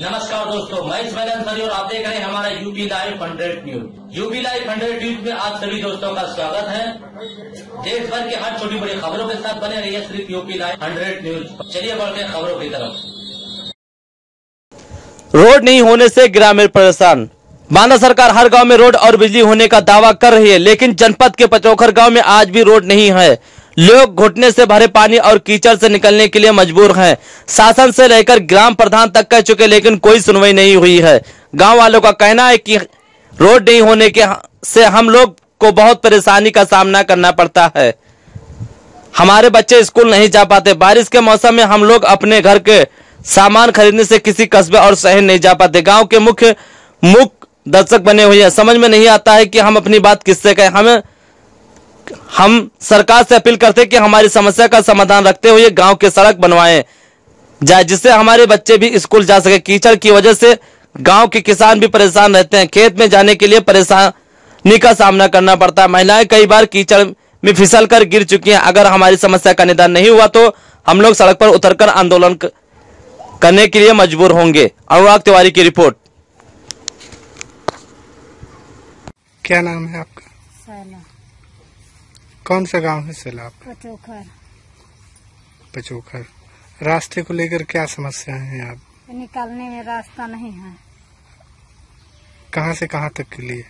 नमस्कार दोस्तों, मैं इस और आप देख रहे हैं हमारा UP live 100 news. UP live 100 news में आप सभी दोस्तों का स्वागत है। देश भर के हर छोटी बड़ी खबरों के साथ बने रहिए सिर्फ यूपी लाइव 100 न्यूज। चलिए बढ़ते हैं खबरों की तरफ। रोड नहीं होने से ग्रामीण परेशान। माना सरकार हर गांव में रोड और बिजली होने का दावा कर रही है, लेकिन जनपद के पचोखर गांव में आज भी रोड नहीं है। लोग घुटने से भरे पानी और कीचड़ से निकलने के लिए मजबूर हैं। शासन से लेकर ग्राम प्रधान तक कह चुके, लेकिन कोई सुनवाई नहीं हुई है। गांव वालों का कहना है कि रोड नहीं होने के से हम लोग को बहुत परेशानी का सामना करना पड़ता है। हमारे बच्चे स्कूल नहीं जा पाते। बारिश के मौसम में हम लोग अपने घर के सामान खरीदने से किसी कस्बे और शहर नहीं जा पाते। गाँव के मुख्य दर्शक बने हुए हैं। समझ में नहीं आता है कि हम अपनी बात किससे कहें। हम सरकार से अपील करते हैं कि हमारी समस्या का समाधान रखते हुए गांव के सड़क बनवाएं जाए, जिससे हमारे बच्चे भी स्कूल जा सके। कीचड़ की वजह से गांव के किसान भी परेशान रहते हैं। खेत में जाने के लिए परेशानी का सामना करना पड़ता है। महिलाएं कई बार कीचड़ में फिसलकर गिर चुकी हैं। अगर हमारी समस्या का निदान नहीं हुआ तो हम लोग सड़क पर उतरकर आंदोलन करने के लिए मजबूर होंगे। अनुराग तिवारी की रिपोर्ट। क्या नाम है आपका? सैला। कौन सा गांव है सैला आपका? पचोखर। पचोखर। रास्ते को लेकर क्या समस्या है? आप निकालने में रास्ता नहीं है। कहां से कहां तक के लिए?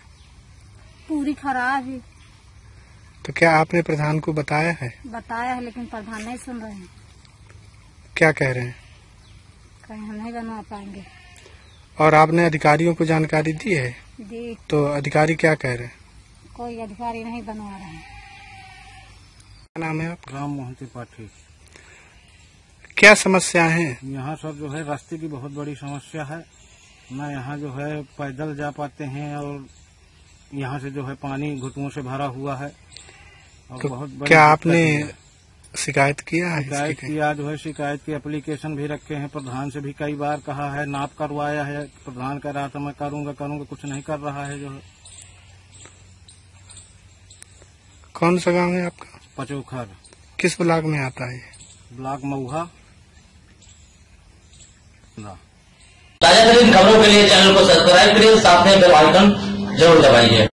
पूरी खराब है। तो क्या आपने प्रधान को बताया है? बताया है, लेकिन प्रधान नहीं सुन रहे हैं। क्या कह रहे हैं? कहीं हम नहीं बनवा पाएंगे। और आपने अधिकारियों को जानकारी दी है? दी। तो अधिकारी क्या कह रहे हैं? कोई अधिकारी नहीं बनवा रहे हैं। क्या नाम है आपका? राम मोहन त्रिपाठी। क्या समस्या है यहाँ? सब जो है रास्ते की बहुत बड़ी समस्या है ना। यहाँ जो है पैदल जा पाते हैं और यहाँ से जो है पानी घुटनों से भरा हुआ है। और तो बहुत बड़ी, क्या आपने शिकायत किया है? शिकायत किया जो है, शिकायत की एप्लीकेशन भी रखे हैं। प्रधान से भी कई बार कहा है, नाप करवाया है। प्रधान कह रहा था मैं करूंगा, कुछ नहीं कर रहा है जो है। कौन सा गाँव है आपका? पचोखर। किस ब्लॉक में आता है? ब्लॉक मऊहा। ताजा खबरों के लिए चैनल को सब्सक्राइब करिए, साथ में बेल आइकन जरूर दबाइए।